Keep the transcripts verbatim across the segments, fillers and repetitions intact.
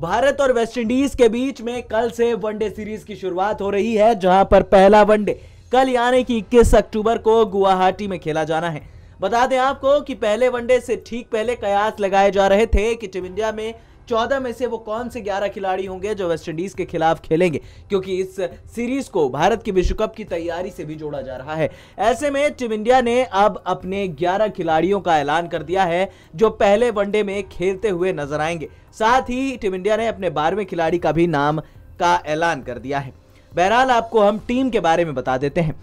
भारत और वेस्टइंडीज के बीच में कल से वनडे सीरीज की शुरुआत हो रही है, जहां पर पहला वनडे कल यानी कि इक्कीस अक्टूबर को गुवाहाटी में खेला जाना है। बता दें आपको कि पहले वनडे से ठीक पहले कयास लगाए जा रहे थे कि टीम इंडिया में चौदह में से वो कौन से ग्यारह खिलाड़ी होंगे जो वेस्टइंडीज के खिलाफ खेलेंगे, क्योंकि इस सीरीज को भारत की विश्व कप की तैयारी से भी जोड़ा जा रहा है। ऐसे में टीम इंडिया ने अब अपने ग्यारह खिलाड़ियों का ऐलान कर दिया है जो पहले वनडे में खेलते हुए नजर आएंगे। साथ ही टीम इंडिया ने अपने बारहवें खिलाड़ी का भी नाम का ऐलान कर दिया है। बहरहाल आपको हम टीम के बारे में बता देते हैं।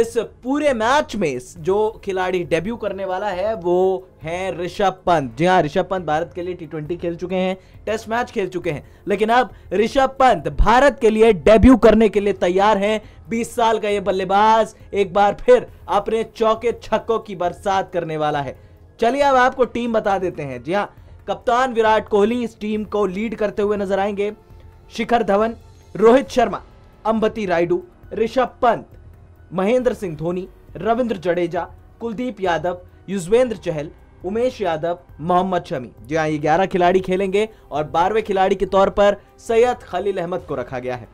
इस पूरे मैच में जो खिलाड़ी डेब्यू करने वाला है वो है ऋषभ पंत। जी हाँ, ऋषभ पंत भारत के लिए टी ट्वेंटी खेल चुके हैं, टेस्ट मैच खेल चुके हैं, लेकिन अब ऋषभ पंत भारत के लिए डेब्यू करने के लिए तैयार हैं। बीस साल का ये बल्लेबाज एक बार फिर अपने चौके छक्कों की बरसात करने वाला है। चलिए अब आपको टीम बता देते हैं। जी हाँ, कप्तान विराट कोहली इस टीम को लीड करते हुए नजर आएंगे। शिखर धवन, रोहित शर्मा, अंबती रायडू, ऋषभ पंत, महेंद्र सिंह धोनी, रविंद्र जडेजा, कुलदीप यादव, युजवेंद्र चहल, उमेश यादव, मोहम्मद शमी। जी हाँ, ये ग्यारह खिलाड़ी खेलेंगे और बारहवें खिलाड़ी के तौर पर सैयद खलील अहमद को रखा गया है।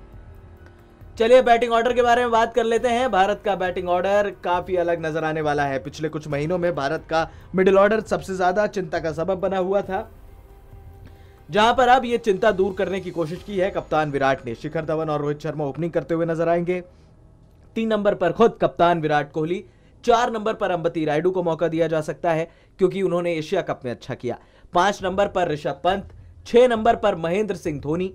चलिए बैटिंग ऑर्डर के बारे में बात कर लेते हैं। भारत का बैटिंग ऑर्डर काफी अलग नजर आने वाला है। पिछले कुछ महीनों में भारत का मिडिल ऑर्डर सबसे ज्यादा चिंता का सबब बना हुआ था, जहां पर अब ये चिंता दूर करने की कोशिश की है कप्तान विराट ने। शिखर धवन और रोहित शर्मा ओपनिंग करते हुए नजर आएंगे। तीन नंबर पर खुद कप्तान विराट कोहली, चार नंबर पर अंबती रायडू को मौका दिया जा सकता है क्योंकि उन्होंने एशिया कप में अच्छा किया। पांच नंबर पर ऋषभ पंत, छह नंबर पर महेंद्र सिंह धोनी,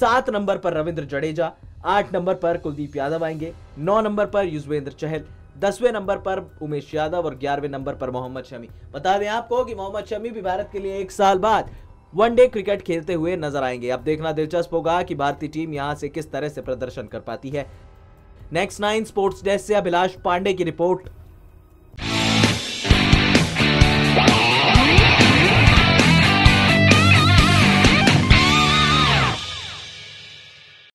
सात नंबर पर रविंद्र जडेजा, आठ नंबर पर कुलदीप यादव आएंगे, नौ नंबर पर युजवेंद्र चहल, दसवें नंबर पर उमेश यादव और ग्यारहवें नंबर पर मोहम्मद शमी। बता दें आपको कि मोहम्मद शमी भी भारत के लिए एक साल बाद वनडे क्रिकेट खेलते हुए नजर आएंगे। अब देखना दिलचस्प होगा कि भारतीय टीम यहाँ से किस तरह से प्रदर्शन कर पाती है। नेक्स्ट नाइन स्पोर्ट्स डेस्क से अभिलाष पांडे की रिपोर्ट।